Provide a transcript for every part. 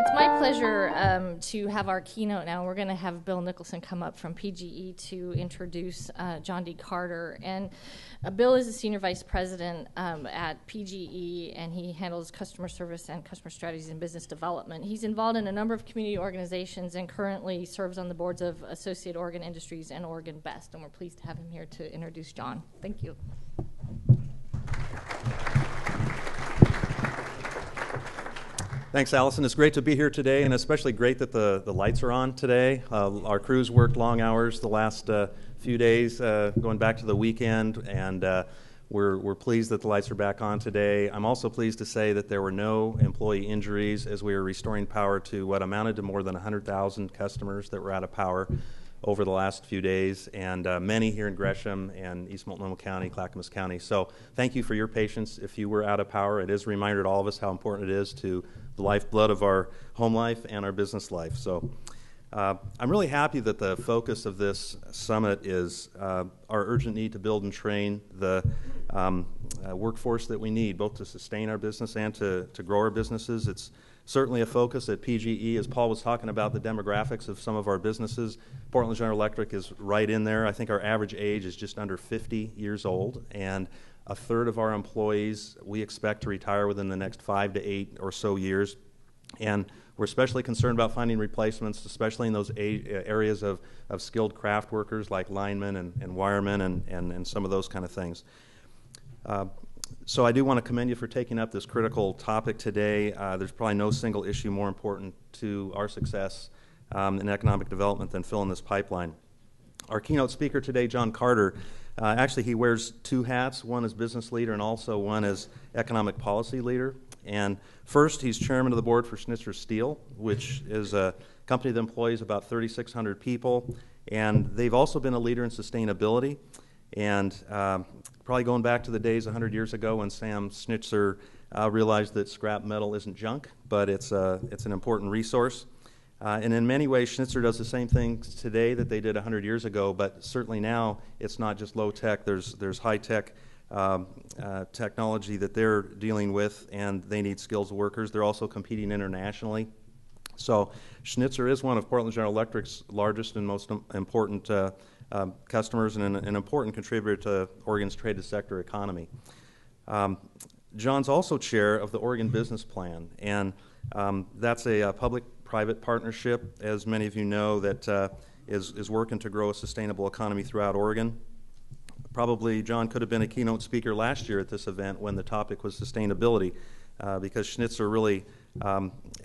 it's my pleasure to have our keynote now. We're going to have Bill Nicholson come up from PGE to introduce John D. Carter. And Bill is a senior vice president at PGE, and he handles customer service and customer strategies and business development. He's involved in a number of community organizations and currently serves on the boards of Associated Oregon Industries and Oregon Best. And we're pleased to have him here to introduce John. Thank you. Thanks, Allison. It's great to be here today, and especially great that the lights are on today. Our crews worked long hours the last few days, going back to the weekend, and we're pleased that the lights are back on today. I'm also pleased to say that there were no employee injuries as we are restoring power to what amounted to more than 100,000 customers that were out of power over the last few days, and many here in Gresham and East Multnomah County, Clackamas County. So thank you for your patience if you were out of power. It is a reminder to all of us how important it is to the lifeblood of our home life and our business life. So I'm really happy that the focus of this summit is our urgent need to build and train the workforce that we need, both to sustain our business and to grow our businesses. It's certainly a focus at PGE. As Paul was talking about the demographics of some of our businesses, Portland General Electric is right in there. I think our average age is just under 50 years old, and a third of our employees we expect to retire within the next 5 to 8 or so years. And we're especially concerned about finding replacements, especially in those areas of skilled craft workers like linemen and wiremen and some of those kind of things. So I do want to commend you for taking up this critical topic today. There's probably no single issue more important to our success in economic development than filling this pipeline. Our keynote speaker today, John Carter, actually he wears two hats. One is business leader and also one is economic policy leader. And first, he's chairman of the board for Schnitzer Steel, which is a company that employs about 3,600 people. And they've also been a leader in sustainability. And probably going back to the days 100 years ago when Sam Schnitzer realized that scrap metal isn't junk, but it's an important resource. And in many ways, Schnitzer does the same things today that they did 100 years ago, but certainly now it's not just low tech. There's high tech technology that they're dealing with, and they need skilled workers. They're also competing internationally. So Schnitzer is one of Portland General Electric's largest and most important customers and an important contributor to Oregon's traded sector economy. John's also chair of the Oregon Business Plan, and that's a public-private partnership, as many of you know, that is working to grow a sustainable economy throughout Oregon. Probably John could have been a keynote speaker last year at this event when the topic was sustainability, because Schnitzer really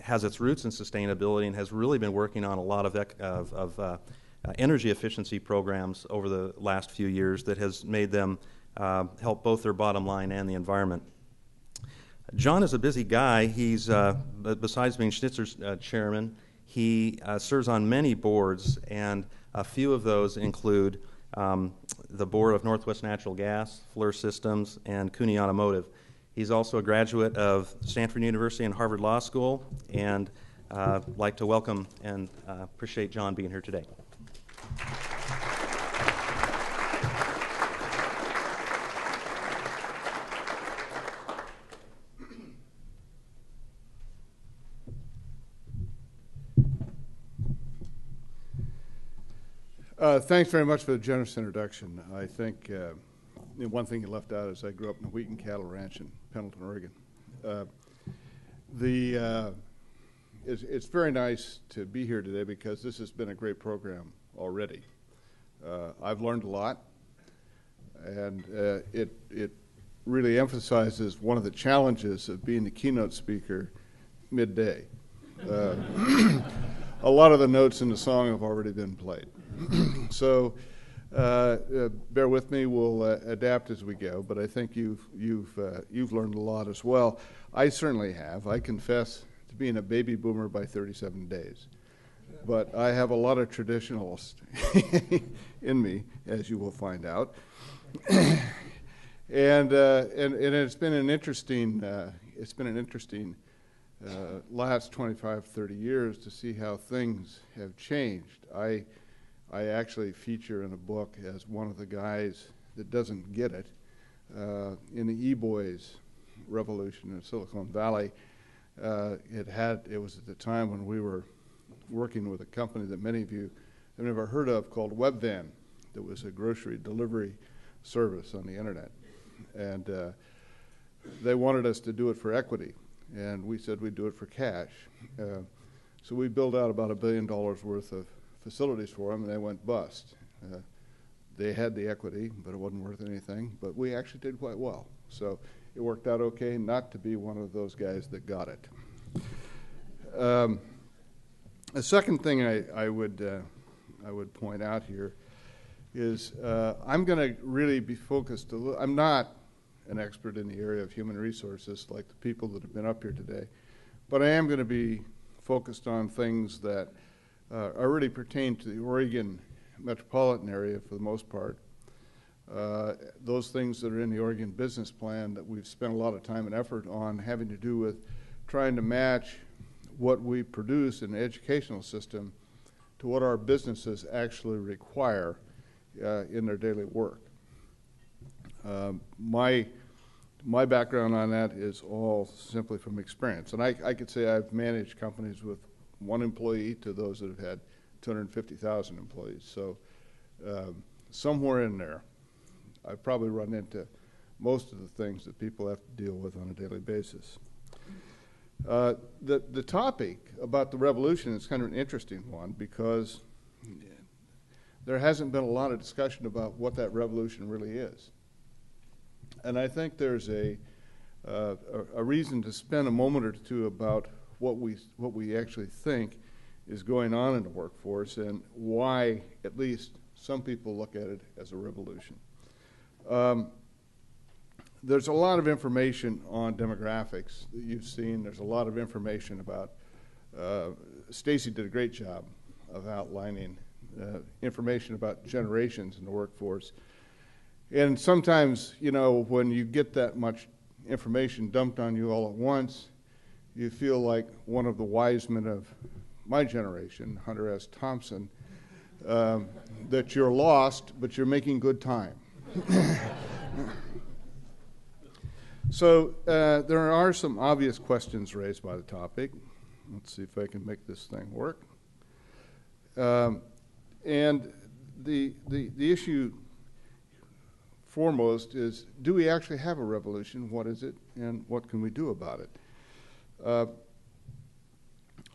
has its roots in sustainability and has really been working on a lot of energy efficiency programs over the last few years that has made them help both their bottom line and the environment. John is a busy guy. He's, besides being Schnitzer's chairman, he serves on many boards, and a few of those include the board of Northwest Natural Gas, FLIR Systems, and CUNY Automotive. He's also a graduate of Stanford University and Harvard Law School, and I'd like to welcome and appreciate John being here today. Thanks very much for the generous introduction. I think one thing you left out is I grew up in a wheat and cattle ranch in Pendleton, Oregon. It's very nice to be here today because this has been a great program already. I've learned a lot, and it really emphasizes one of the challenges of being the keynote speaker midday. A lot of the notes in the song have already been played. So bear with me, we'll adapt as we go, but I think you've learned a lot as well. I certainly have. I confess to being a baby boomer by 37 days. But I have a lot of traditionalists in me, as you will find out. and it's been an interesting last 25, 30 years to see how things have changed. I actually feature in a book as one of the guys that doesn't get it in the eBoys revolution in Silicon Valley. It was at the time when we were working with a company that many of you have never heard of called Webvan, that was a grocery delivery service on the internet. And they wanted us to do it for equity, and we said we'd do it for cash. So we built out about $1 billion worth of facilities for them, and they went bust. They had the equity, but it wasn't worth anything, but we actually did quite well. So it worked out okay not to be one of those guys that got it. The second thing I would point out here is I'm going to really be focused a little. I'm not an expert in the area of human resources like the people that have been up here today, but I am going to be focused on things that are really pertain to the Oregon metropolitan area for the most part. Those things that are in the Oregon Business Plan that we've spent a lot of time and effort on, having to do with trying to match what we produce in the educational system to what our businesses actually require in their daily work. My background on that is all simply from experience. And I could say I've managed companies with one employee to those that have had 250,000 employees. So somewhere in there, I probably run into most of the things that people have to deal with on a daily basis. The topic about the revolution is kind of an interesting one, because there hasn't been a lot of discussion about what that revolution really is. And I think there's a reason to spend a moment or two about what we actually think is going on in the workforce and why at least some people look at it as a revolution. There's a lot of information on demographics that you've seen. There's a lot of information about, Stacy did a great job of outlining information about generations in the workforce. And sometimes, you know, when you get that much information dumped on you all at once, you feel like one of the wise men of my generation, Hunter S. Thompson, that you're lost, but you're making good time. So there are some obvious questions raised by the topic. Let's see if I can make this thing work. And the issue foremost is, do we actually have a revolution? What is it, and what can we do about it?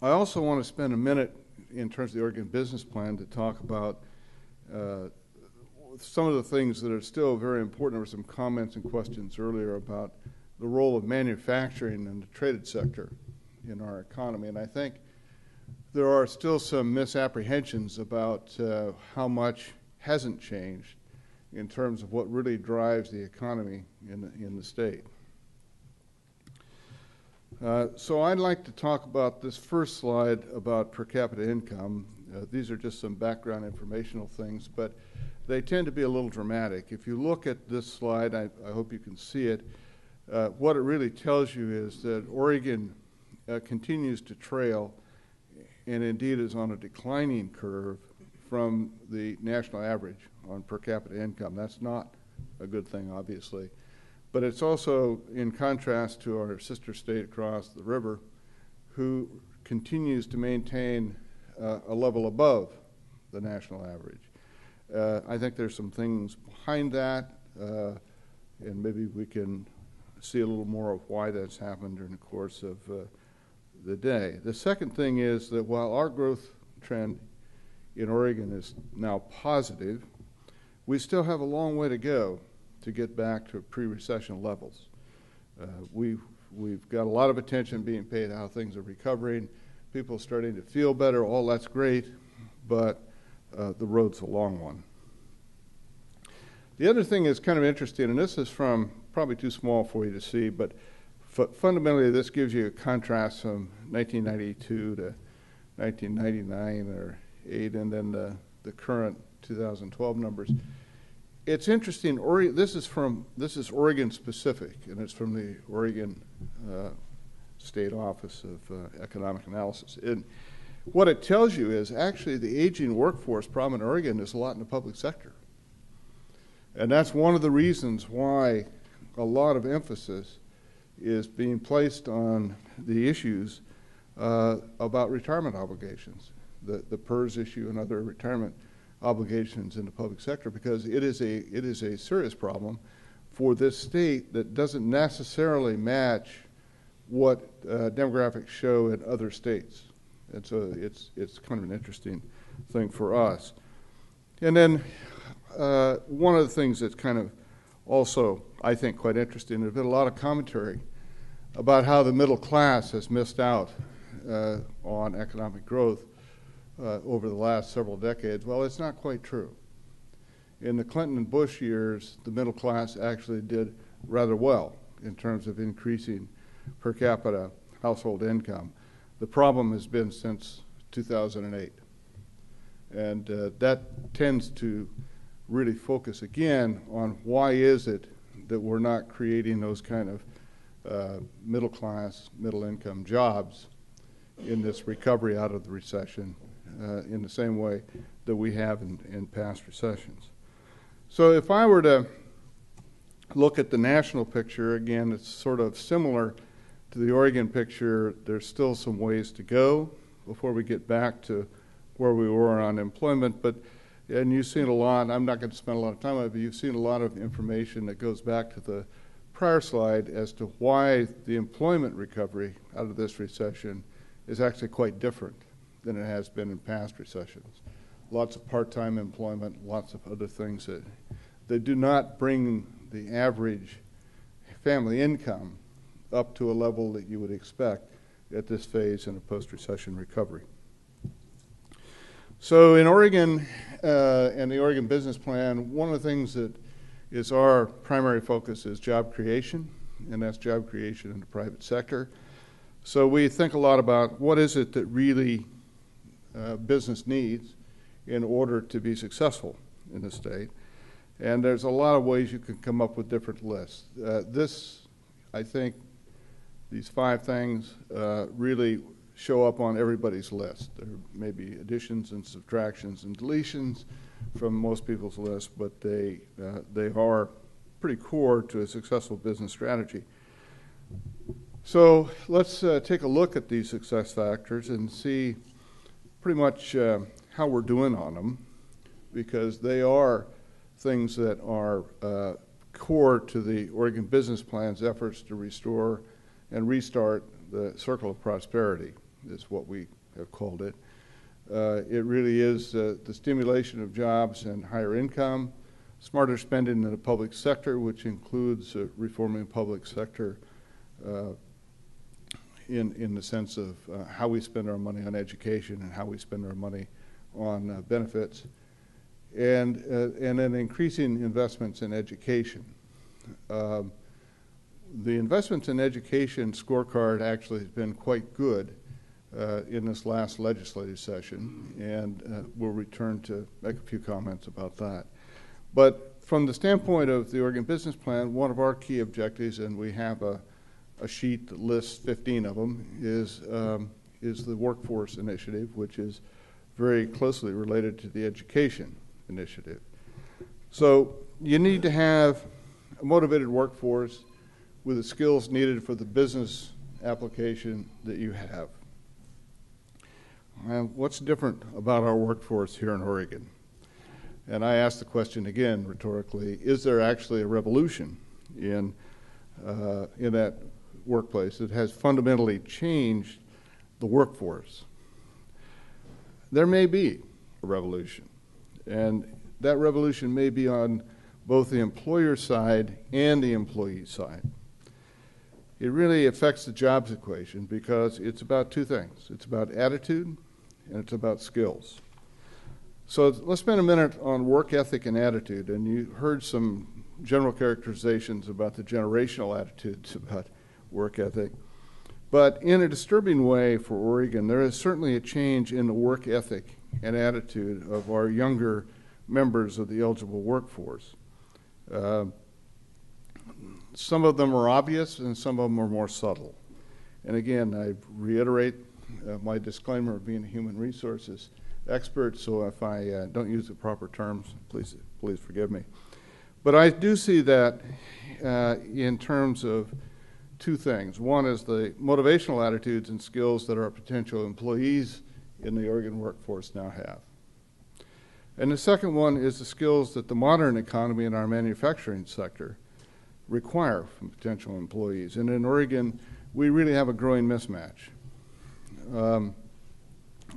I also want to spend a minute in terms of the Oregon Business Plan to talk about some of the things that are still very important. There were some comments and questions earlier about the role of manufacturing and the traded sector in our economy. And I think there are still some misapprehensions about how much hasn't changed in terms of what really drives the economy in the state. So I'd like to talk about this first slide about per capita income. These are just some background informational things, but they tend to be a little dramatic. If you look at this slide, I hope you can see it, what it really tells you is that Oregon continues to trail, and indeed is on a declining curve from the national average on per capita income. That's not a good thing, obviously. But it's also in contrast to our sister state across the river, who continues to maintain a level above the national average. I think there's some things behind that, and maybe we can see a little more of why that's happened during the course of the day. The second thing is that while our growth trend in Oregon is now positive, we still have a long way to go to get back to pre-recession levels. We've got a lot of attention being paid to how things are recovering, people starting to feel better, all that's great, but the road's a long one. The other thing is kind of interesting, and this is from, probably too small for you to see, but fundamentally this gives you a contrast from 1992 to 1999 or 8, and then the current 2012 numbers. It's interesting, this is Oregon specific, and it's from the Oregon State Office of Economic Analysis. And what it tells you is actually the aging workforce problem in Oregon is a lot in the public sector. And that's one of the reasons why a lot of emphasis is being placed on the issues about retirement obligations, the PERS issue and other retirement obligations in the public sector, because it is a serious problem for this state that doesn't necessarily match what demographics show in other states. And so it's kind of an interesting thing for us. And then one of the things that's kind of also, I think, quite interesting, there's been a lot of commentary about how the middle class has missed out on economic growth over the last several decades. Well, it's not quite true. In the Clinton and Bush years, the middle class actually did rather well in terms of increasing per capita household income. The problem has been since 2008. And that tends to really focus again on why is it that we're not creating those kind of middle class, middle income jobs in this recovery out of the recession in the same way that we have in past recessions. So if I were to look at the national picture, again, it's sort of similar to the Oregon picture. There's still some ways to go before we get back to where we were on unemployment, but, and you've seen a lot, I'm not going to spend a lot of time on it, but you've seen a lot of information that goes back to the prior slide as to why the employment recovery out of this recession is actually quite different than it has been in past recessions. Lots of part-time employment, lots of other things that they do not bring the average family income up to a level that you would expect at this phase in a post-recession recovery. So in Oregon and the Oregon Business Plan, one of the things that is our primary focus is job creation, and that's job creation in the private sector. So we think a lot about what is it that really business needs in order to be successful in the state. And there's a lot of ways you can come up with different lists. This, I think, these five things really show up on everybody's list. There may be additions and subtractions and deletions from most people's list, but they are pretty core to a successful business strategy. So let's take a look at these success factors and see pretty much how we're doing on them, because they are things that are core to the Oregon Business Plan's efforts to restore and restart the circle of prosperity, is what we have called it. It really is the stimulation of jobs and higher income, smarter spending in the public sector, which includes reforming public sector in the sense of how we spend our money on education and how we spend our money on benefits, and then increasing investments in education. The investments in education scorecard actually has been quite good in this last legislative session, and we'll return to make a few comments about that. But from the standpoint of the Oregon Business Plan, one of our key objectives, and we have a sheet that lists 15 of them, is the workforce initiative, which is very closely related to the education initiative. So you need to have a motivated workforce with the skills needed for the business application that you have. And what's different about our workforce here in Oregon? And I ask the question again rhetorically, is there actually a revolution in that workplace that has fundamentally changed the workforce? There may be a revolution, and that revolution may be on both the employer side and the employee side. It really affects the jobs equation because it's about two things. It's about attitude and it's about skills. So let's spend a minute on work ethic and attitude. And you heard some general characterizations about the generational attitudes about work ethic. But in a disturbing way for Oregon, there is certainly a change in the work ethic and attitude of our younger members of the eligible workforce. Some of them are obvious and some of them are more subtle. And again, I reiterate my disclaimer of being a human resources expert, so if I don't use the proper terms, please forgive me. But I do see that in terms of two things. One is the motivational attitudes and skills that our potential employees in the Oregon workforce now have. And the second one is the skills that the modern economy and our manufacturing sector require from potential employees. And in Oregon, we really have a growing mismatch.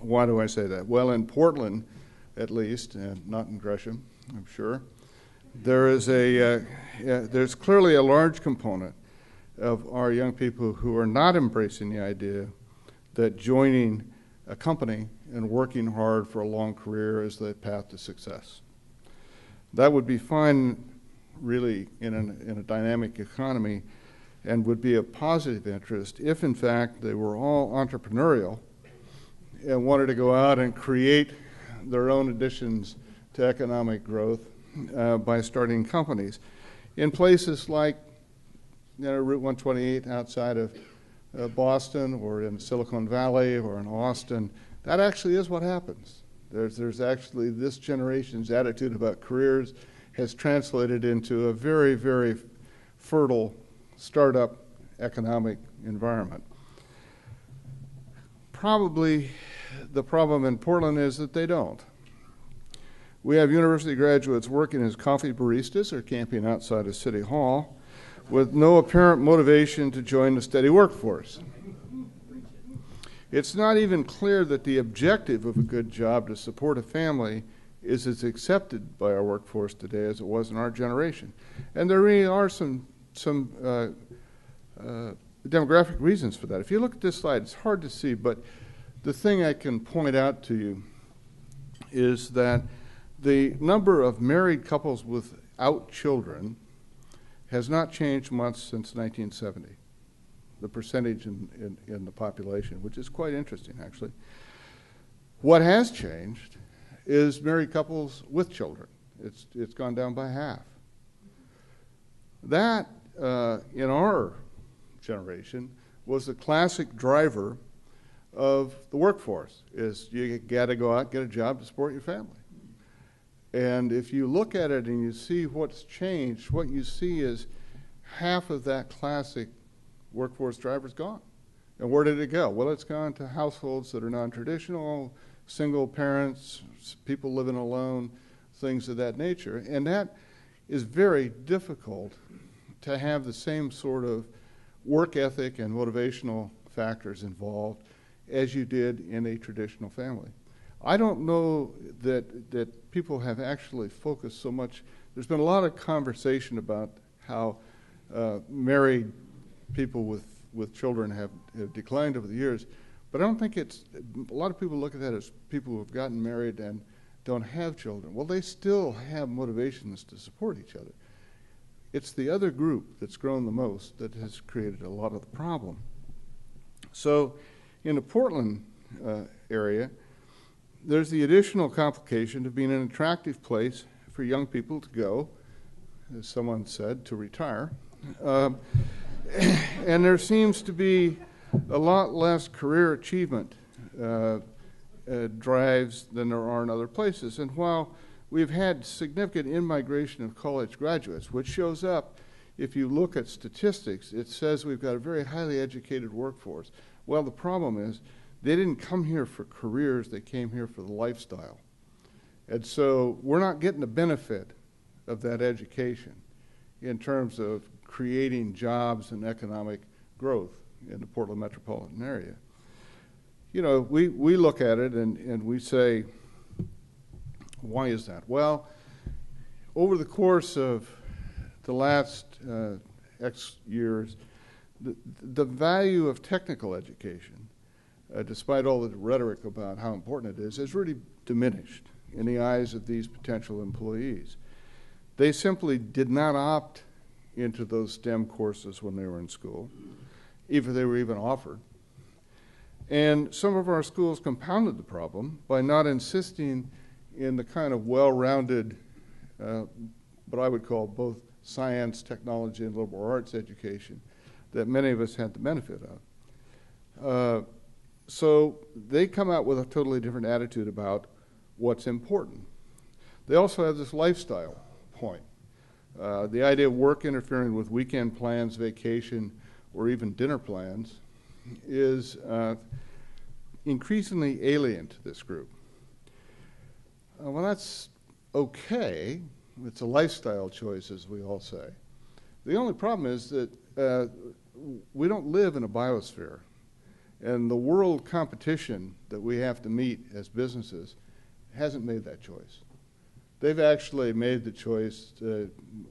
Why do I say that? Well, in Portland, at least, and not in Gresham, I'm sure, there is a, there's clearly a large component of our young people who are not embracing the idea that joining a company and working hard for a long career is the path to success. That would be fine, really, in a dynamic economy, and would be a positive interest if, in fact, they were all entrepreneurial and wanted to go out and create their own additions to economic growth by starting companies in places like, you know, Route 128 outside of Boston, or in Silicon Valley, or in Austin. That actually is what happens. There's actually this generation's attitude about careers has translated into a very, very fertile startup economic environment. Probably the problem in Portland is that they don't. We have university graduates working as coffee baristas or camping outside of City Hall with no apparent motivation to join the steady workforce. It's not even clear that the objective of a good job to support a family is as accepted by our workforce today as it was in our generation. And there really are some demographic reasons for that. If you look at this slide, it's hard to see, but the thing I can point out to you is that the number of married couples without children has not changed much since 1970, the percentage in the population, which is quite interesting, actually. What has changed is married couples with children. It's gone down by half. That, in our generation, was the classic driver of the workforce, is you got to go out, get a job to support your family. And if you look at it and you see what's changed, what you see is half of that classic workforce driver's gone. And where did it go? Well, it's gone to households that are non-traditional, single parents, people living alone, things of that nature. And that is very difficult to have the same sort of work ethic and motivational factors involved as you did in a traditional family. I don't know that people have actually focused so much. There's been a lot of conversation about how married people with children have declined over the years, but I don't think it's, a lot of people look at that as people who have gotten married and don't have children. Well, they still have motivations to support each other. It's the other group that's grown the most that has created a lot of the problem. So in the Portland area, there's the additional complication of being an attractive place for young people to go, as someone said, to retire. And there seems to be a lot less career achievement drives than there are in other places. And while we've had significant in-migration of college graduates, which shows up if you look at statistics, it says we've got a very highly educated workforce. Well, the problem is, they didn't come here for careers, they came here for the lifestyle. And so we're not getting the benefit of that education in terms of creating jobs and economic growth in the Portland metropolitan area. You know, we look at it and we say, why is that? Well, over the course of the last X years, the value of technical education, despite all the rhetoric about how important it is, has really diminished in the eyes of these potential employees. They simply did not opt into those STEM courses when they were in school, if they were even offered. And some of our schools compounded the problem by not insisting in the kind of well-rounded, what I would call both science, technology, and liberal arts education that many of us had the benefit of. So they come out with a totally different attitude about what's important. They also have this lifestyle point. The idea of work interfering with weekend plans, vacation, or even dinner plans, is increasingly alien to this group. Well, that's okay. It's a lifestyle choice, as we all say. The only problem is that we don't live in a biosphere, and the world competition that we have to meet as businesses hasn't made that choice. They've actually made the choice.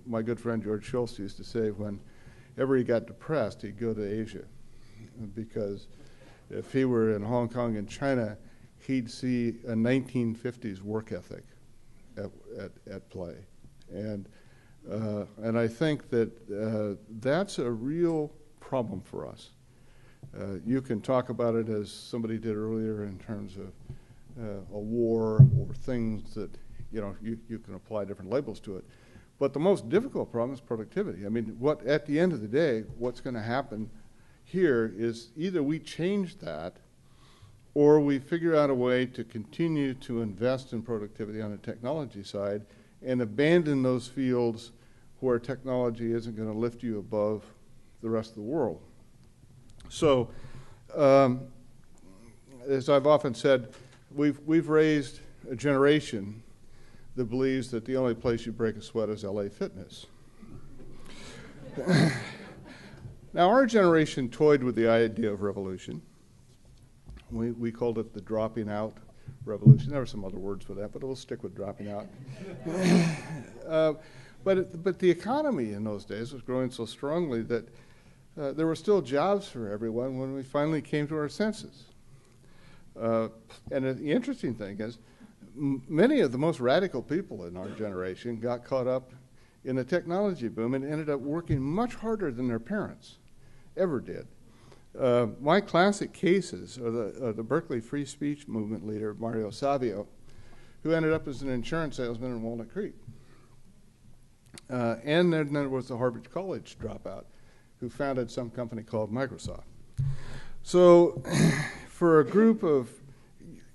My good friend George Shultz used to say whenever he got depressed, he'd go to Asia, because if he were in Hong Kong and China, he'd see a 1950s work ethic at play. And I think that that's a real problem for us. You can talk about it, as somebody did earlier, in terms of a war or things that, you know, you can apply different labels to it. But the most difficult problem is productivity. I mean, what, at the end of the day, what's going to happen here is either we change that, or we figure out a way to continue to invest in productivity on the technology side and abandon those fields where technology isn't going to lift you above the rest of the world. So, as I've often said, we've raised a generation that believes that the only place you break a sweat is LA Fitness. Now, our generation toyed with the idea of revolution. We called it the dropping out revolution. There were some other words for that, but we'll stick with dropping out. But the economy in those days was growing so strongly that there were still jobs for everyone when we finally came to our senses. And the interesting thing is, many of the most radical people in our generation got caught up in the technology boom and ended up working much harder than their parents ever did. My classic cases are the Berkeley free speech movement leader, Mario Savio, who ended up as an insurance salesman in Walnut Creek. And then there was the Harvard College dropout who founded some company called Microsoft. So for a group of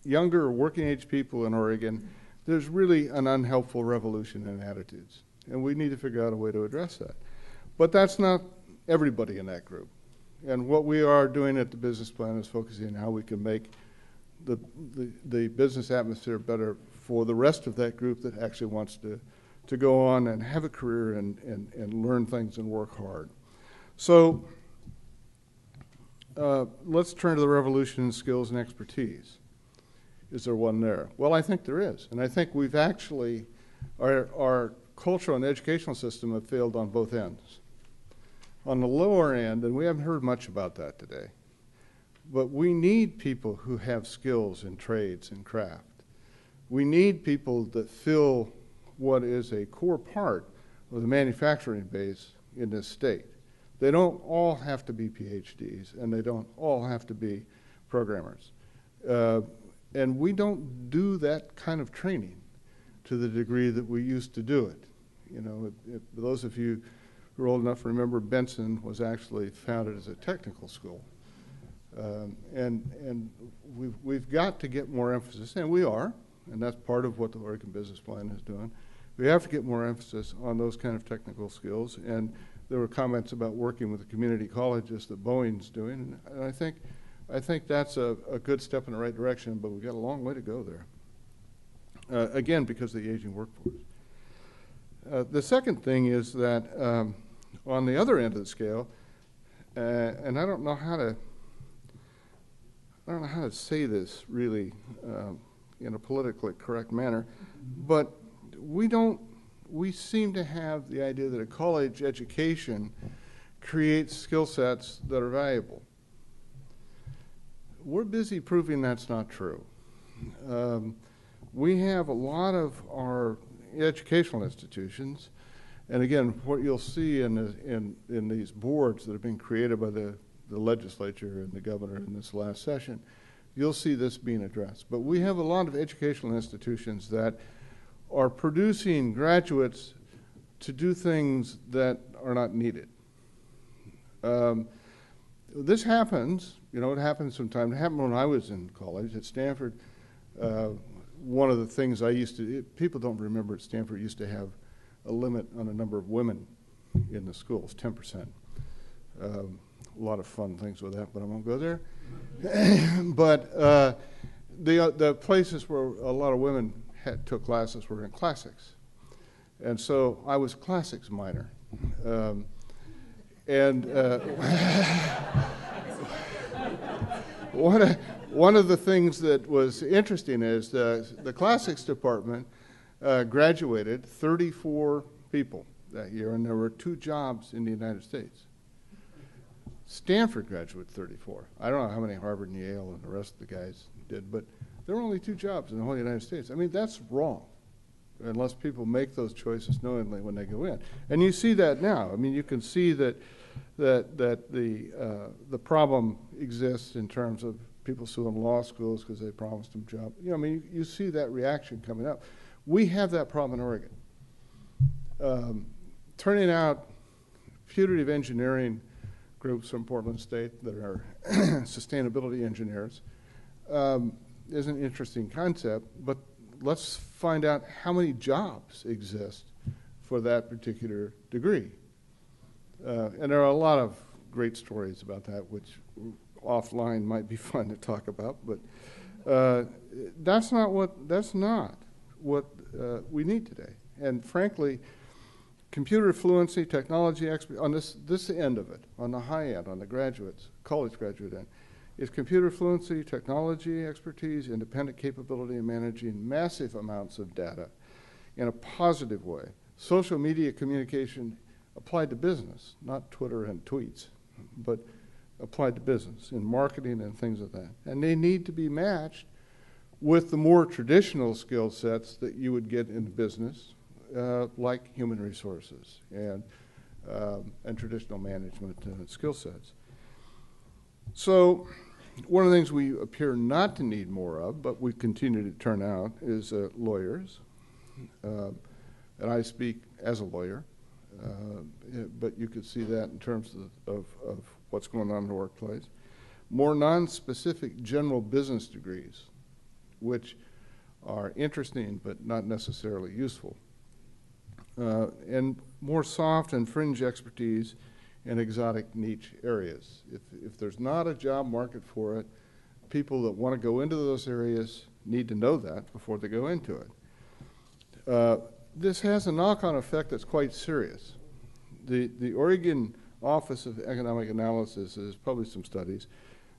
younger working age people in Oregon, there's really an unhelpful revolution in attitudes. And we need to figure out a way to address that. But that's not everybody in that group. And what we are doing at the business plan is focusing on how we can make the business atmosphere better for the rest of that group that actually wants to go on and have a career and learn things and work hard. So let's turn to the revolution in skills and expertise. Is there one there? Well, I think there is. And I think we've actually, our cultural and educational system have failed on both ends. On the lower end, and we haven't heard much about that today, but we need people who have skills in trades and craft. We need people that fill what is a core part of the manufacturing base in this state. They don't all have to be PhDs, and they don't all have to be programmers. And we don't do that kind of training to the degree that we used to do it. You know, those of you who are old enough to remember, Benson was actually founded as a technical school. And we've got to get more emphasis, and we are, and that's part of what the Oregon Business Plan is doing. We have to get more emphasis on those kind of technical skills, and there were comments about working with the community colleges that Boeing's doing, and I think that's a good step in the right direction, but we've got a long way to go there. Again, because of the aging workforce. The second thing is that on the other end of the scale, and I don't know how to say this really in a politically correct manner, but we seem to have the idea that a college education creates skill sets that are valuable. We're busy proving that's not true. We have a lot of our educational institutions, and again, what you'll see in these boards that have been created by the legislature and the governor in this last session, you'll see this being addressed. But we have a lot of educational institutions that are producing graduates to do things that are not needed. This happens, you know, it happens sometimes. It happened when I was in college at Stanford. One of the things I used to, people don't remember at Stanford, used to have a limit on the number of women in the schools, 10%. a lot of fun things with that, but I won't go there. But the places where a lot of women took classes were in classics. And so I was classics minor. One of the things that was interesting is the classics department graduated 34 people that year, and there were 2 jobs in the United States. Stanford graduated 34. I don't know how many Harvard and Yale and the rest of the guys did, but there were only 2 jobs in the whole United States. I mean, that's wrong, unless people make those choices knowingly when they go in. And you see that now. I mean, you can see that the problem exists in terms of people suing law schools because they promised them jobs. You know, I mean, you see that reaction coming up. We have that problem in Oregon. Turning out putative engineering groups from Portland State that are sustainability engineers is an interesting concept, but let's find out how many jobs exist for that particular degree. And there are a lot of great stories about that, which offline might be fun to talk about, but that's not what we need today. And frankly, computer fluency, technology expert on this end of it, on the high end, on the graduates, college graduate end, is computer fluency, technology expertise, independent capability in managing massive amounts of data in a positive way. Social media communication applied to business, not Twitter and tweets, but applied to business in marketing and things like that. And they need to be matched with the more traditional skill sets that you would get in business, like human resources and traditional management skill sets. So one of the things we appear not to need more of, but we continue to turn out, is lawyers. And I speak as a lawyer, but you could see that in terms of what's going on in the workplace. More non-specific general business degrees, which are interesting but not necessarily useful. And more soft and fringe expertise in exotic niche areas. If there's not a job market for it, people that want to go into those areas need to know that before they go into it. This has a knock-on effect that's quite serious. The Oregon Office of Economic Analysis has published some studies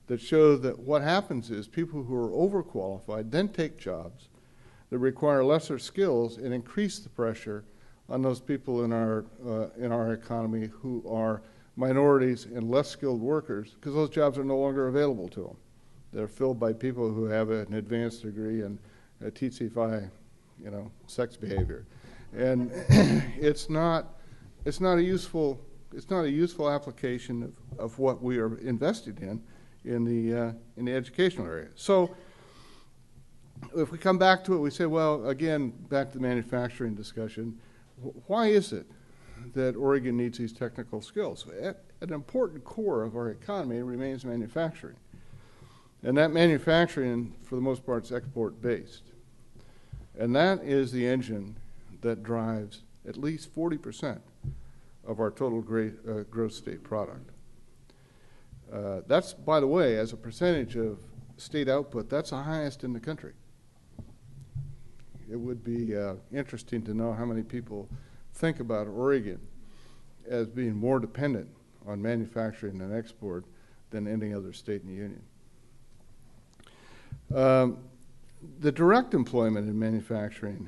that show that what happens is people who are overqualified then take jobs that require lesser skills and increase the pressure on those people in our economy who are minorities and less skilled workers, because those jobs are no longer available to them. They're filled by people who have an advanced degree and teach, you know, sex behavior, and it's not a useful application of what we are invested in the educational area. So if we come back to it, we say, well, again, back to the manufacturing discussion. Why is it that Oregon needs these technical skills? An important core of our economy remains manufacturing. And that manufacturing, for the most part, is export-based. And that is the engine that drives at least 40% of our total gross state product. That's, by the way, as a percentage of state output, that's the highest in the country. It would be interesting to know how many people think about Oregon as being more dependent on manufacturing and export than any other state in the union. The direct employment in manufacturing,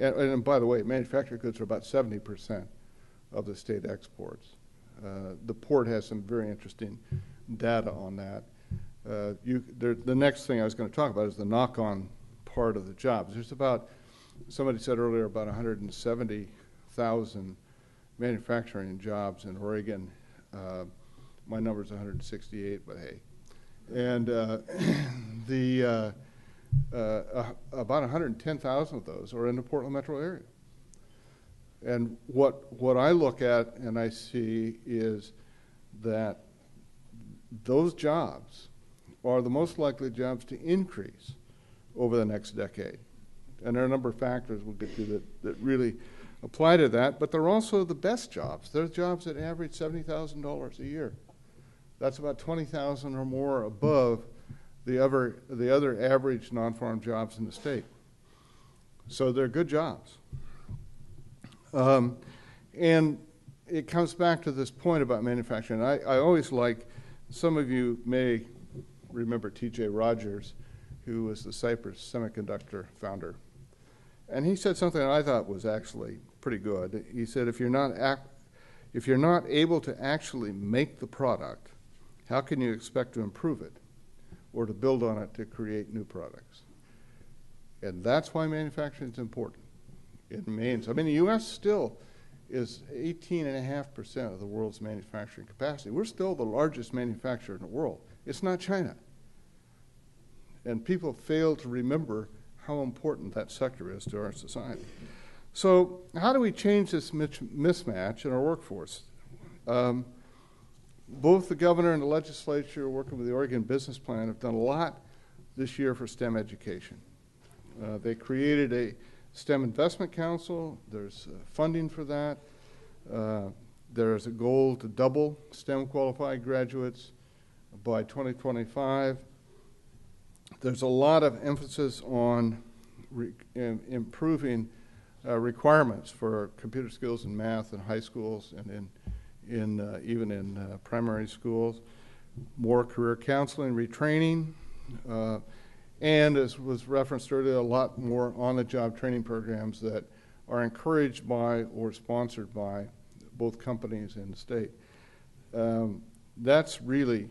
and by the way, manufactured goods are about 70% of the state exports. The port has some very interesting data on that. The next thing I was going to talk about is the knock-on part of the jobs. There's about, somebody said earlier, about 170,000 manufacturing jobs in Oregon. My number's 168, but hey. And about 110,000 of those are in the Portland metro area. And what I look at and I see is that those jobs are the most likely jobs to increase over the next decade. And there are a number of factors we'll get to that really apply to that, but they're also the best jobs. They're jobs that average $70,000 a year That's about 20,000 or more above the other average non-farm jobs in the state. So they're good jobs. And it comes back to this point about manufacturing. I always like, some of you may remember T.J. Rogers, who was the Cypress Semiconductor founder. And he said something I thought was actually pretty good. He said, if you're not able to actually make the product, how can you expect to improve it or to build on it to create new products? And that's why manufacturing is important. It remains. I mean, the U.S. still is 18.5% of the world's manufacturing capacity. We're still the largest manufacturer in the world. It's not China. And people fail to remember how important that sector is to our society. So how do we change this mismatch in our workforce? Both the governor and the legislature working with the Oregon Business Plan have done a lot this year for STEM education. They created a STEM Investment Council. There's funding for that. There's a goal to double STEM qualified graduates by 2025. There's a lot of emphasis on improving requirements for computer skills and math in high schools and even in primary schools, more career counseling, retraining, and as was referenced earlier, a lot more on-the-job training programs that are encouraged by or sponsored by both companies and the state. That's really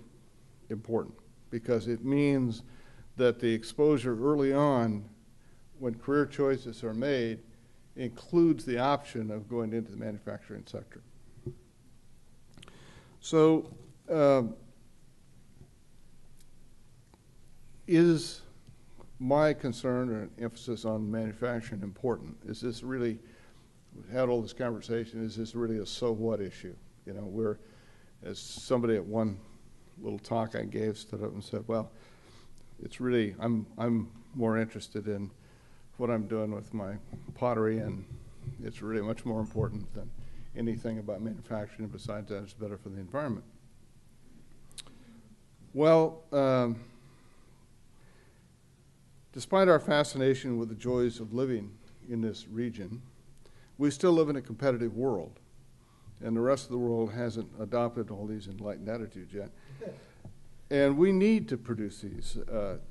important because it means that the exposure early on when career choices are made includes the option of going into the manufacturing sector. So is my concern or emphasis on manufacturing important? Is this really, we've had all this conversation, is this really a so what issue? You know, we're, as somebody at one little talk I gave stood up and said, well, it's really, I'm more interested in what I'm doing with my pottery, and it's really much more important than anything about manufacturing. Besides that, it's better for the environment. Well, despite our fascination with the joys of living in this region, we still live in a competitive world, and the rest of the world hasn't adopted all these enlightened attitudes yet. And we need to produce these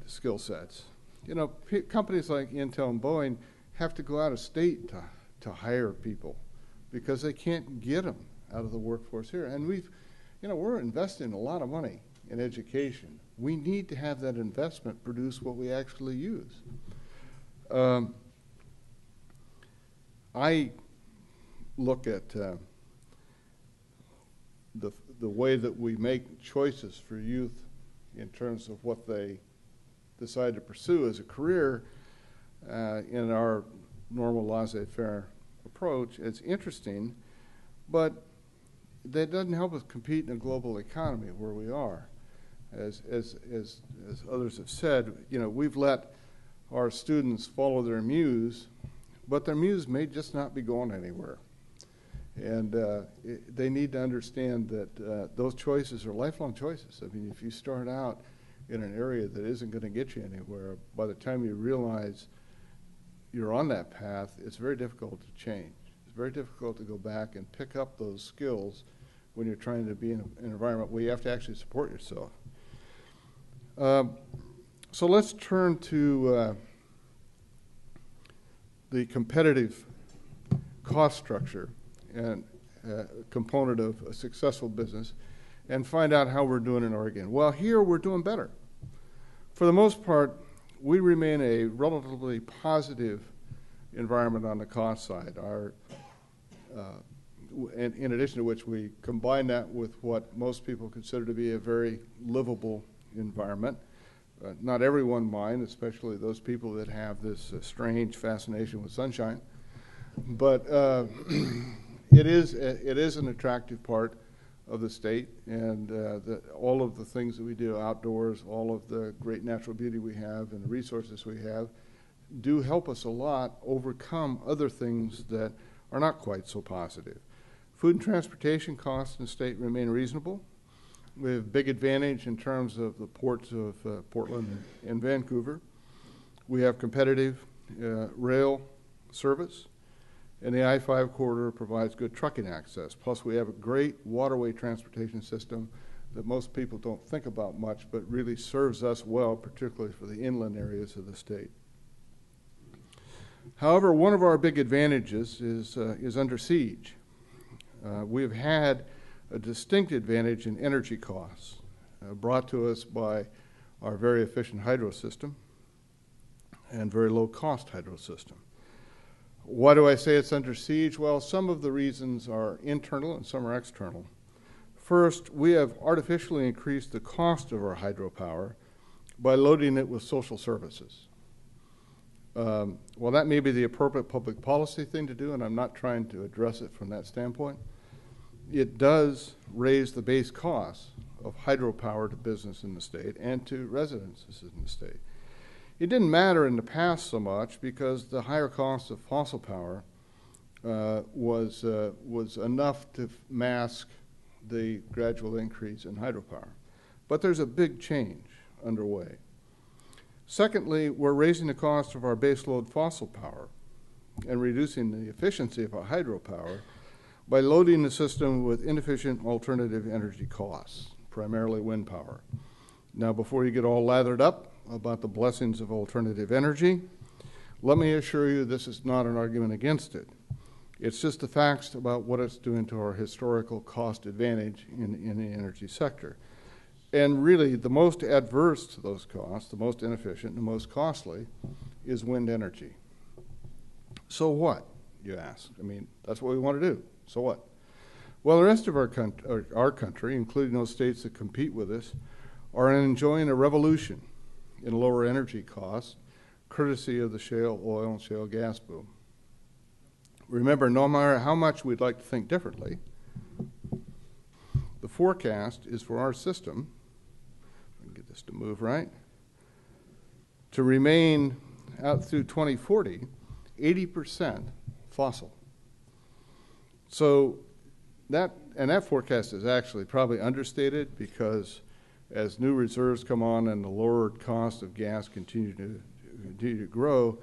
skill sets. You know, companies like Intel and Boeing have to go out of state to hire people because they can't get them out of the workforce here. And we've, you know, we're investing a lot of money in education. We need to have that investment produce what we actually use. I look at the way that we make choices for youth in terms of what they decide to pursue as a career in our normal laissez-faire approach. It's interesting, but that doesn't help us compete in a global economy where we are. As others have said, you know, we've let our students follow their muse, but their muse may just not be going anywhere. And they need to understand that those choices are lifelong choices. I mean, if you start out in an area that isn't going to get you anywhere, by the time you realize you're on that path, it's very difficult to change. It's very difficult to go back and pick up those skills when you're trying to be in an environment where you have to actually support yourself. So let's turn to the competitive cost structure and component of a successful business, and find out how we're doing in Oregon. Well, here we're doing better. For the most part, we remain a relatively positive environment on the cost side. Our, and in addition to which, we combine that with what most people consider to be a very livable environment. Not everyone mine, especially those people that have this strange fascination with sunshine. But it is an attractive part of the state, and all of the things that we do outdoors, all of the great natural beauty we have and the resources we have do help us a lot overcome other things that are not quite so positive. Food and transportation costs in the state remain reasonable. We have a big advantage in terms of the ports of Portland and Vancouver. We have competitive rail service, and the I-5 corridor provides good trucking access. Plus, we have a great waterway transportation system that most people don't think about much, but really serves us well, particularly for the inland areas of the state. However, one of our big advantages is under siege. We've had a distinct advantage in energy costs brought to us by our very efficient hydro system and very low-cost hydro system. Why do I say it's under siege? Well, some of the reasons are internal and some are external. First, we have artificially increased the cost of our hydropower by loading it with social services. Well, that may be the appropriate public policy thing to do, and I'm not trying to address it from that standpoint. It does raise the base costs of hydropower to business in the state and to residences in the state. It didn't matter in the past so much because the higher cost of fossil power was enough to mask the gradual increase in hydropower. But there's a big change underway. Secondly, we're raising the cost of our baseload fossil power and reducing the efficiency of our hydropower by loading the system with inefficient alternative energy costs, primarily wind power. Now, before you get all lathered up about the blessings of alternative energy, let me assure you this is not an argument against it. It's just the facts about what it's doing to our historical cost advantage in the energy sector. And really, the most adverse to those costs, the most inefficient, and the most costly is wind energy. So what, you ask? I mean, that's what we want to do. So what? Well, the rest of our country, including those states that compete with us, are enjoying a revolution in lower energy costs, courtesy of the shale oil and shale gas boom. Remember, no matter how much we'd like to think differently, the forecast is for our system, if I can get this to move right, to remain out through 2040, 80% fossil. So that forecast is actually probably understated because as new reserves come on and the lower cost of gas continue to grow,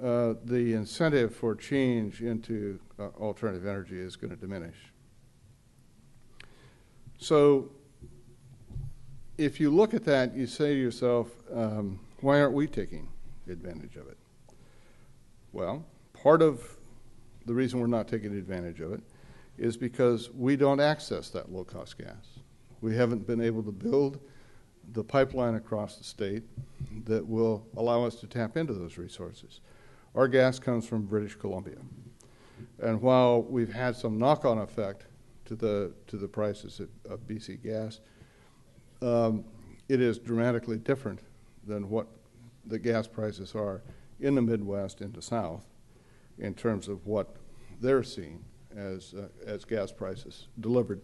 the incentive for change into alternative energy is going to diminish. So if you look at that, you say to yourself, why aren't we taking advantage of it? Well, part of the reason we're not taking advantage of it is because we don't access that low-cost gas. We haven't been able to build the pipeline across the state that will allow us to tap into those resources. Our gas comes from British Columbia. And while we've had some knock-on effect to the prices of BC gas, it is dramatically different than what the gas prices are in the Midwest and the South in terms of what they're seeing as gas prices delivered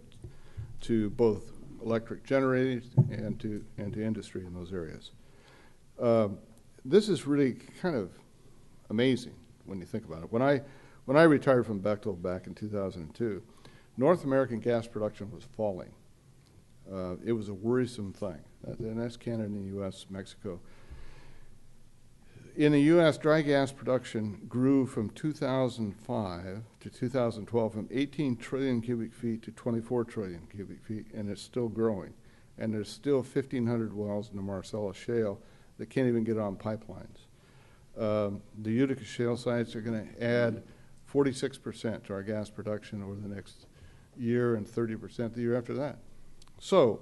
to both electric generators and to industry in those areas. This is really kind of amazing when you think about it. When I retired from Bechtel back in 2002, North American gas production was falling. It was a worrisome thing, and that's Canada, the U.S., Mexico. In the U.S., dry gas production grew from 2005 to 2012 from 18 trillion cubic feet to 24 trillion cubic feet, and it's still growing. And there's still 1,500 wells in the Marcellus Shale that can't even get on pipelines. The Utica Shale sites are going to add 46% to our gas production over the next year and 30% the year after that. So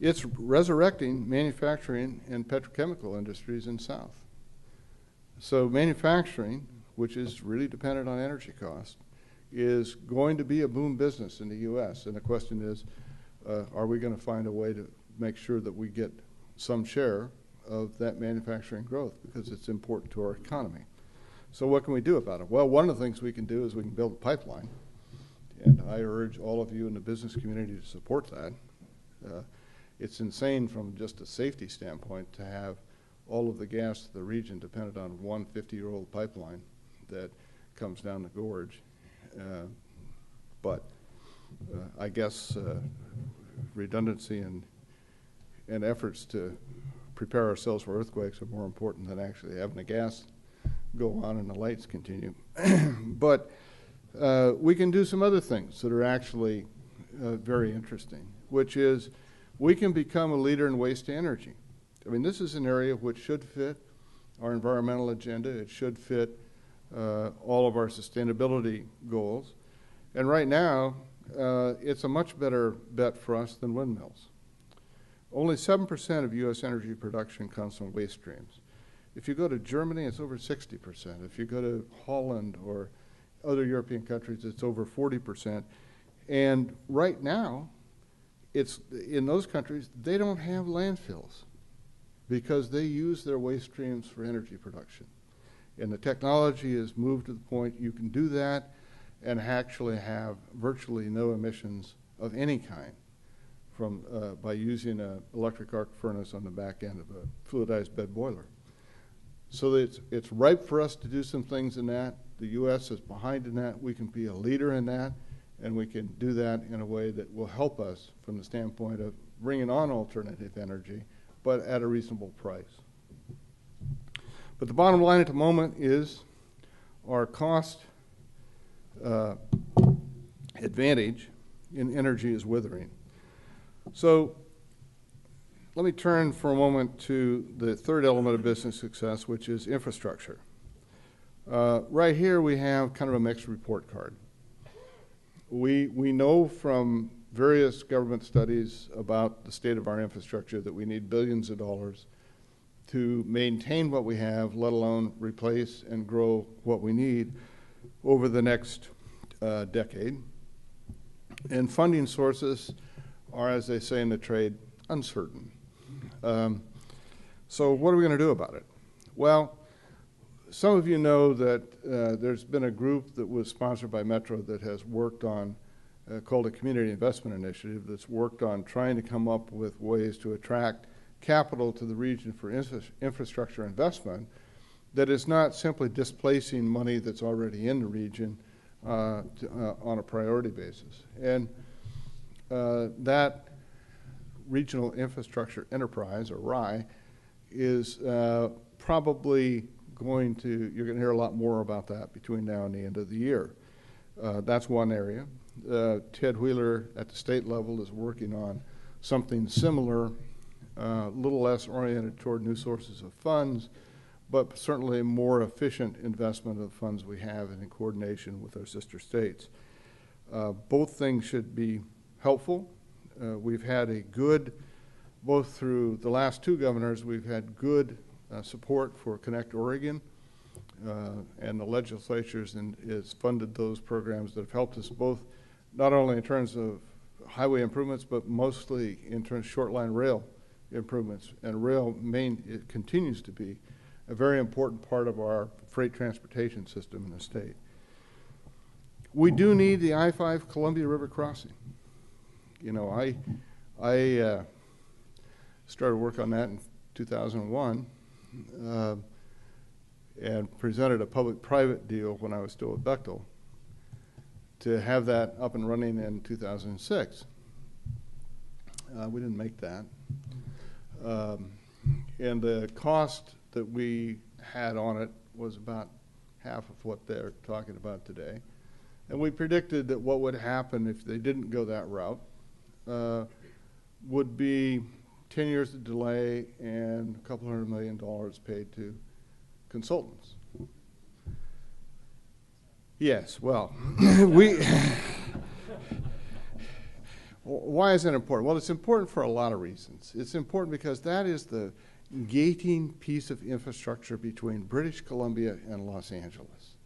it's resurrecting manufacturing and petrochemical industries in South. So manufacturing, which is really dependent on energy costs, is going to be a boom business in the U.S. And the question is, are we going to find a way to make sure that we get some share of that manufacturing growth because it's important to our economy? So what can we do about it? Well, one of the things we can do is we can build a pipeline. And I urge all of you in the business community to support that. It's insane from just a safety standpoint to have all of the gas of the region depended on one 50-year-old pipeline that comes down the gorge. But I guess redundancy and efforts to prepare ourselves for earthquakes are more important than actually having the gas go on and the lights continue. But we can do some other things that are actually very interesting, which is we can become a leader in waste to energy. I mean, this is an area which should fit our environmental agenda. It should fit all of our sustainability goals. And right now, it's a much better bet for us than windmills. Only 7% of U.S. energy production comes from waste streams. If you go to Germany, it's over 60%. If you go to Holland or other European countries, it's over 40%. And right now, it's in those countries, they don't have landfills because they use their waste streams for energy production. And the technology has moved to the point you can do that and actually have virtually no emissions of any kind from by using an electric arc furnace on the back end of a fluidized bed boiler. So it's ripe for us to do some things in that. The U.S. is behind in that. We can be a leader in that, and we can do that in a way that will help us from the standpoint of bringing on alternative energy, but at a reasonable price. But the bottom line at the moment is our cost advantage in energy is withering. So let me turn for a moment to the third element of business success, which is infrastructure. Right here we have kind of a mixed report card. We know from various government studies about the state of our infrastructure that we need billions of dollars to maintain what we have, let alone replace and grow what we need over the next decade. And funding sources are, as they say in the trade, uncertain. So what are we going to do about it? Well, some of you know that there's been a group that was sponsored by Metro that has worked on, called a community investment initiative, that's worked on trying to come up with ways to attract capital to the region for infrastructure investment that is not simply displacing money that's already in the region on a priority basis. And that regional infrastructure enterprise, or RI, is probably going to, you're going to hear a lot more about that between now and the end of the year. That's one area. Ted Wheeler at the state level is working on something similar, a little less oriented toward new sources of funds, but certainly more efficient investment of the funds we have and in coordination with our sister states. Both things should be helpful. We've had a good, both through the last two governors, we've had good support for Connect Oregon, and the legislature has funded those programs that have helped us both, not only in terms of highway improvements, but mostly in terms of short-line rail improvements. And rail it continues to be a very important part of our freight transportation system in the state. We do need the I-5 Columbia River crossing. You know, I started work on that in 2001 and presented a public-private deal when I was still at Bechtel to have that up and running in 2006. We didn't make that. And the cost that we had on it was about half of what they're talking about today. And we predicted that what would happen if they didn't go that route would be 10 years of delay and $200 million paid to consultants. Yes, well, why is that important? Well, it's important for a lot of reasons. It's important because that is the gating piece of infrastructure between British Columbia and Los Angeles.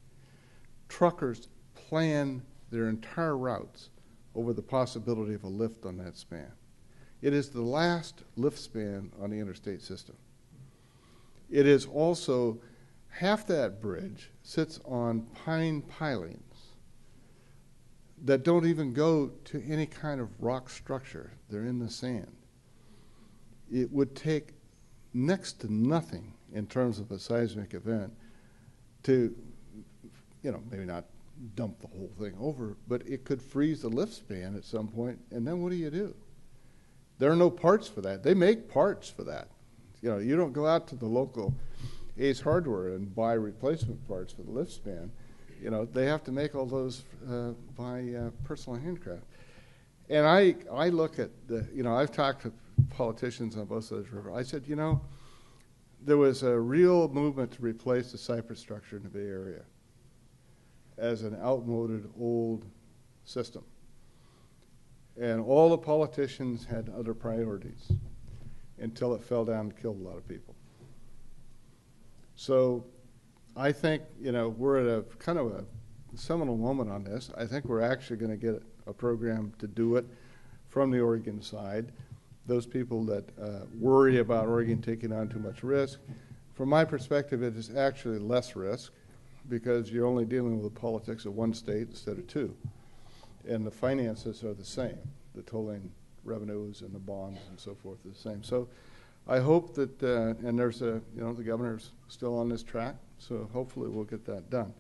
Truckers plan their entire routes over the possibility of a lift on that span. It is the last lift span on the interstate system. It is also, half that bridge sits on pine pilings that don't even go to any kind of rock structure. They're in the sand. It would take next to nothing in terms of a seismic event to, you know, maybe not dump the whole thing over, but it could freeze the lift span at some point, and then what do you do? There are no parts for that. They make parts for that. You know, you don't go out to the local Ace Hardware and buy replacement parts for the lift span. You know, they have to make all those by personal handcraft. And I look at the, you know, I've talked to politicians on both sides of the river. I said, you know, there was a real movement to replace the cypress structure in the Bay Area as an outmoded old system. And all the politicians had other priorities until it fell down and killed a lot of people. So I think, you know, we're at a kind of a seminal moment on this. I think we're actually going to get a program to do it from the Oregon side. Those people that worry about Oregon taking on too much risk, from my perspective, it is actually less risk because you're only dealing with the politics of one state instead of two. And the finances are the same. The tolling revenues and the bonds and so forth are the same. So I hope that, and there's a, you know, the governor's still on this track, so hopefully we'll get that done.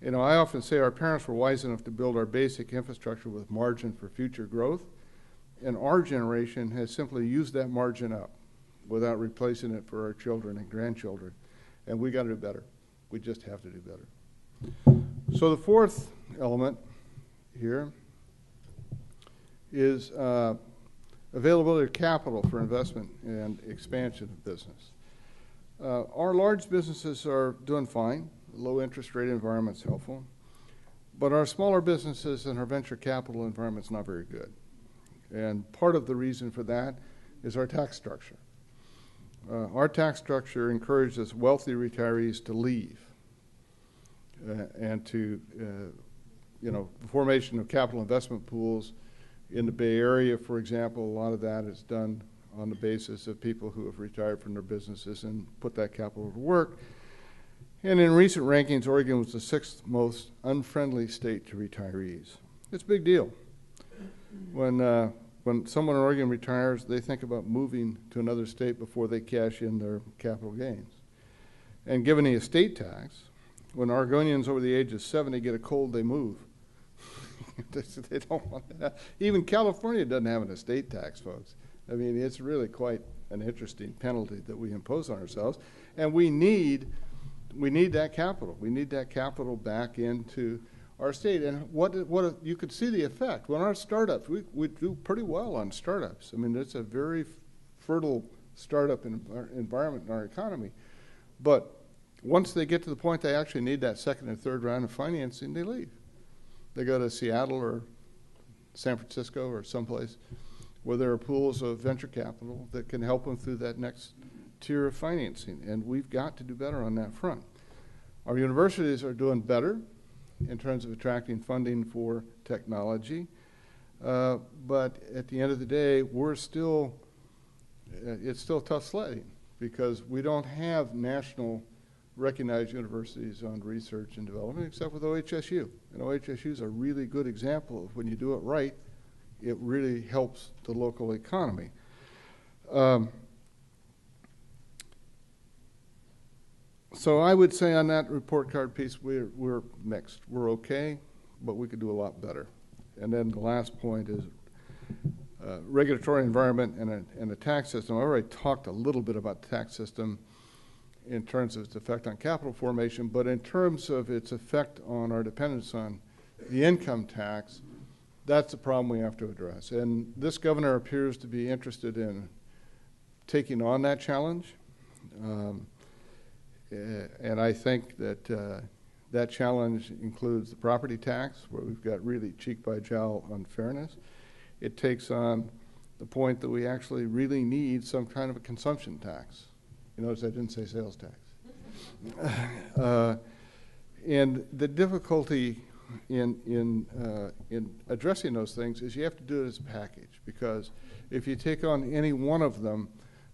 You know, I often say our parents were wise enough to build our basic infrastructure with margin for future growth, and our generation has simply used that margin up without replacing it for our children and grandchildren. And we got to do better. We just have to do better. So the fourth element here is availability of capital for investment and expansion of business. Our large businesses are doing fine. Low interest rate environment's helpful. But our smaller businesses and our venture capital environment's not very good. And part of the reason for that is our tax structure. Our tax structure encourages wealthy retirees to leave and to you know, the formation of capital investment pools in the Bay Area, for example, a lot of that is done on the basis of people who have retired from their businesses and put that capital to work. And in recent rankings, Oregon was the 6th most unfriendly state to retirees. It's a big deal. When someone in Oregon retires, they think about moving to another state before they cash in their capital gains. And given the estate tax, when Oregonians over the age of 70 get a cold, they move. They don't want that. Even California doesn't have an estate tax, folks. I mean, it's really quite an interesting penalty that we impose on ourselves. And we need that capital. We need that capital back into our state. And what you could see the effect. When our startups, we do pretty well on startups. I mean, it's a very fertile startup environment in our economy. But once they get to the point they actually need that second and third round of financing, they leave. They go to Seattle or San Francisco or someplace where there are pools of venture capital that can help them through that next tier of financing. And we've got to do better on that front. Our universities are doing better in terms of attracting funding for technology. But at the end of the day, we're still, it's still tough sledding because we don't have national recognized universities on research and development, except with OHSU. And OHSU is a really good example of when you do it right, it really helps the local economy. So I would say on that report card piece, we're mixed. We're okay, but we could do a lot better. And then the last point is regulatory environment and a tax system. I already talked a little bit about the tax system in terms of its effect on capital formation, but in terms of its effect on our dependence on the income tax, that's a problem we have to address. And this governor appears to be interested in taking on that challenge. And I think that that challenge includes the property tax, where we've got really cheek-by-jowl unfairness. It takes on the point that we actually really need some kind of a consumption tax. You notice I didn't say sales tax. And the difficulty in addressing those things is you have to do it as a package, because if you take on any one of them,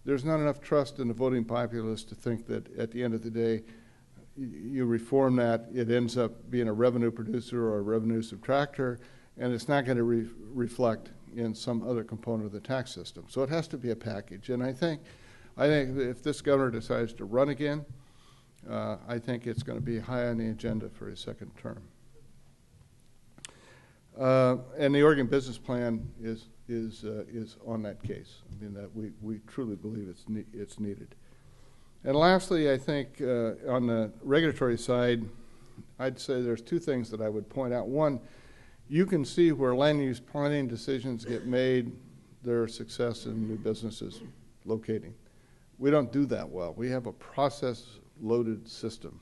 there's not enough trust in the voting populace to think that at the end of the day, you reform that, it ends up being a revenue producer or a revenue subtractor, and it's not going to reflect in some other component of the tax system. So it has to be a package, and I think if this governor decides to run again, I think it's going to be high on the agenda for his second term. And the Oregon Business Plan is is on that case. I mean, that we truly believe it's needed. And lastly, I think on the regulatory side, I'd say there's two things that I would point out. One, you can see where land use planning decisions get made, their success in new businesses locating. We don't do that well. We have a process-loaded system.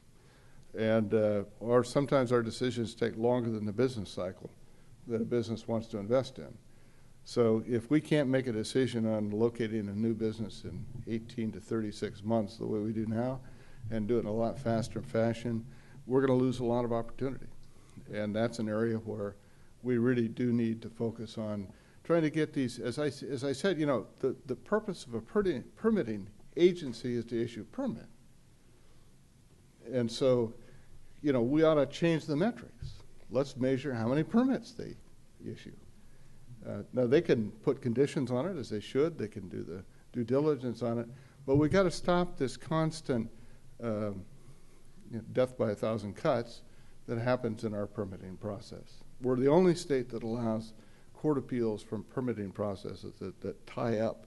And or sometimes our decisions take longer than the business cycle that a business wants to invest in. So if we can't make a decision on locating a new business in 18 to 36 months the way we do now, and do it in a lot faster fashion, we're going to lose a lot of opportunity. And that's an area where we really do need to focus on trying to get these, as I said, you know, the purpose of a permitting agency is to issue permit. And so, you know, we ought to change the metrics. Let's measure how many permits they issue. Now, they can put conditions on it, as they should. They can do the due diligence on it. But we've got to stop this constant you know, death by a thousand cuts that happens in our permitting process. We're the only state that allows court appeals from permitting processes that tie up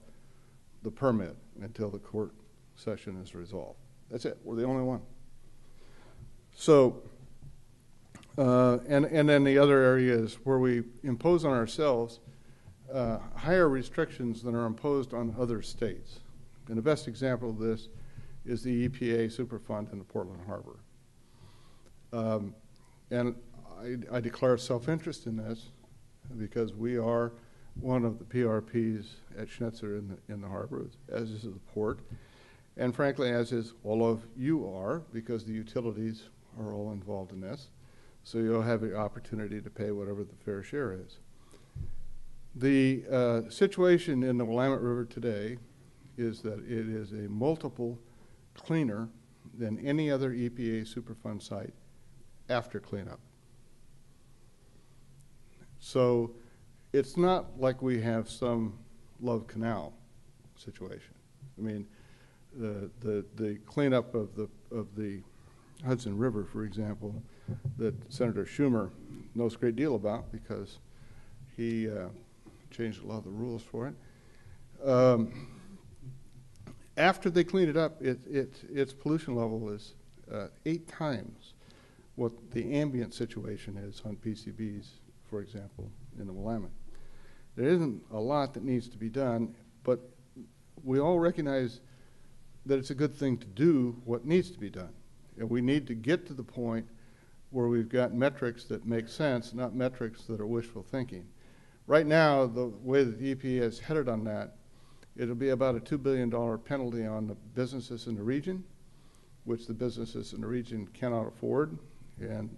the permit until the court session is resolved. That's it. We're the only one. So, and then the other area is where we impose on ourselves higher restrictions than are imposed on other states. And the best example of this is the EPA Superfund in the Portland Harbor. And I declare self-interest in this because we are one of the PRPs at Schnitzer in the harbor, as is the port. And frankly, as is all of you are, because the utilities are all involved in this, so you'll have the opportunity to pay whatever the fair share is. The situation in the Willamette River today is that it is a multiple cleaner than any other EPA Superfund site after cleanup. So it's not like we have some Love Canal situation. I mean, the cleanup of the Hudson River, for example, that Senator Schumer knows a great deal about because he changed a lot of the rules for it. After they clean it up, its pollution level is 8 times what the ambient situation is on PCBs, for example, in the Willamette. There isn't a lot that needs to be done, but we all recognize that it's a good thing to do what needs to be done. And we need to get to the point where we've got metrics that make sense, not metrics that are wishful thinking. Right now, the way that the EPA is headed on that, it'll be about a $2 billion penalty on the businesses in the region, which the businesses in the region cannot afford, and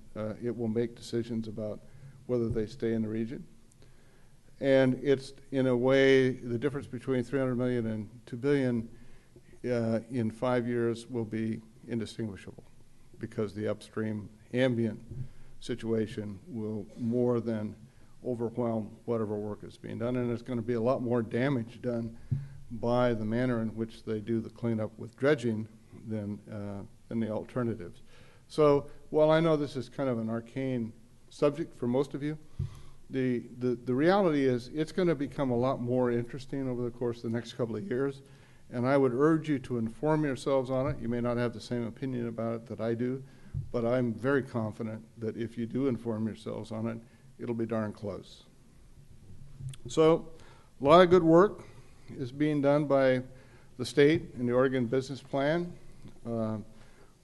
it will make decisions about whether they stay in the region. And it's, in a way, the difference between 300 million and 2 billion in 5 years will be indistinguishable because the upstream ambient situation will more than overwhelm whatever work is being done, and there's going to be a lot more damage done by the manner in which they do the cleanup with dredging than the alternatives. So while I know this is kind of an arcane subject for most of you, the reality is it's going to become a lot more interesting over the course of the next couple of years. And I would urge you to inform yourselves on it. You may not have the same opinion about it that I do, but I'm very confident that if you do inform yourselves on it, it'll be darn close. So a lot of good work is being done by the state in the Oregon Business Plan.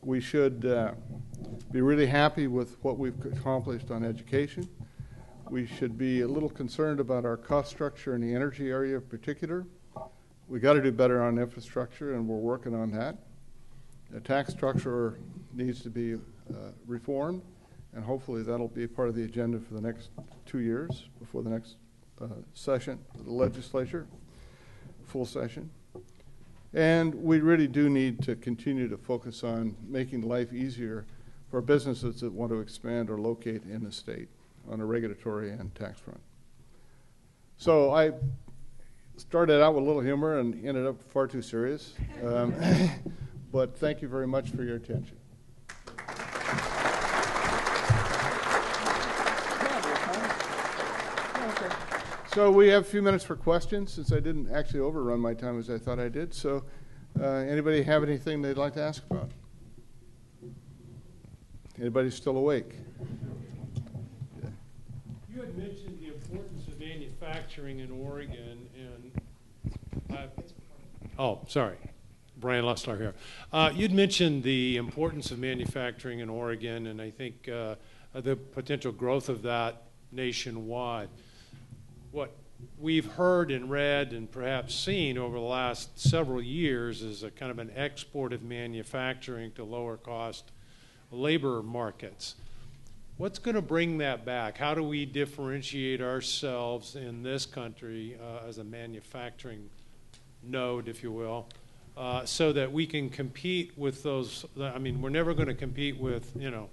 We should be really happy with what we've accomplished on education. We should be a little concerned about our cost structure in the energy area in particular. We got to do better on infrastructure, and we're working on that. The tax structure needs to be reformed, and hopefully that'll be part of the agenda for the next 2 years before the next session of the legislature, full session. And we really do need to continue to focus on making life easier for businesses that want to expand or locate in the state on a regulatory and tax front. So I started out with a little humor and ended up far too serious. But thank you very much for your attention. So we have a few minutes for questions, since I didn't actually overrun my time as I thought I did. So anybody have anything they'd like to ask about? Anybody still awake? Yeah. You had mentioned the importance of manufacturing in Oregon, and oh, sorry. Brian Lustler here. You'd mentioned the importance of manufacturing in Oregon, and I think the potential growth of that nationwide. What we've heard and read and perhaps seen over the last several years is a kind of an export of manufacturing to lower cost labor markets. What's going to bring that back? How do we differentiate ourselves in this country as a manufacturing node, if you will, so that we can compete with those? I mean, we're never going to compete with, you know,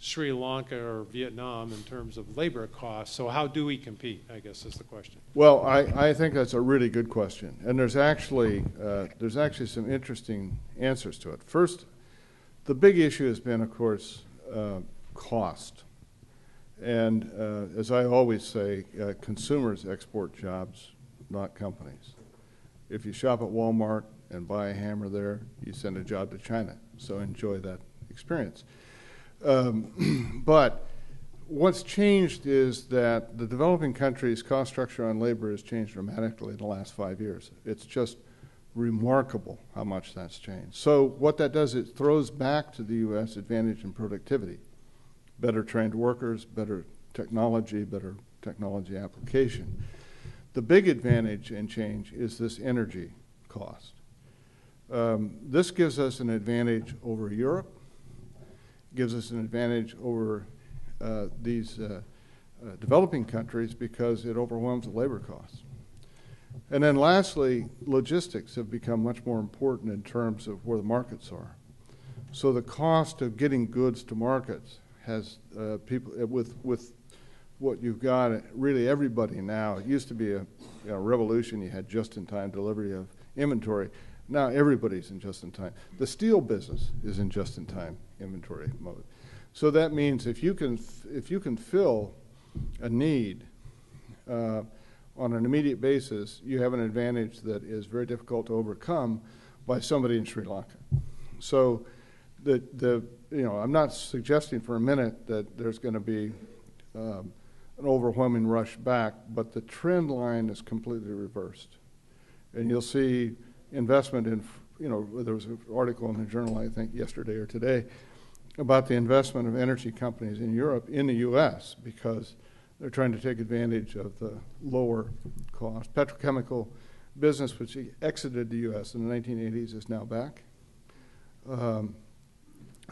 Sri Lanka or Vietnam in terms of labor costs. So how do we compete, I guess, is the question. Well, I think that's a really good question. And there's actually some interesting answers to it. First, the big issue has been, of course, cost. And as I always say, consumers export jobs, not companies. If you shop at Walmart and buy a hammer there, you send a job to China. So enjoy that experience. But what's changed is that the developing countries' cost structure on labor has changed dramatically in the last 5 years. It's just remarkable how much that's changed. So what that does, it throws back to the U.S. advantage in productivity. Better trained workers, better technology application. The big advantage and change is this energy cost. This gives us an advantage over Europe, gives us an advantage over these developing countries because it overwhelms the labor costs. And then lastly, logistics have become much more important in terms of where the markets are. So the cost of getting goods to markets has people, with what you've got, really everybody now, it used to be a revolution, you had just-in-time delivery of inventory. Now everybody's in just-in-time. The steel business is in just-in-time inventory mode. So that means if you can fill a need on an immediate basis, you have an advantage that is very difficult to overcome by somebody in Sri Lanka. So I'm not suggesting for a minute that there's going to be an overwhelming rush back, but the trend line is completely reversed. And you'll see investment in, there was an article in the journal, I think, yesterday or today, about the investment of energy companies in Europe in the U.S. because they're trying to take advantage of the lower cost. Petrochemical business, which exited the U.S. in the 1980s, is now back.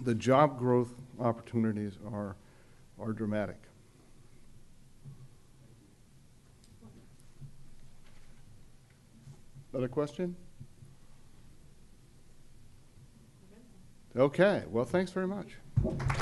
The job growth opportunities are dramatic. Another question? Okay. Well, thanks very much.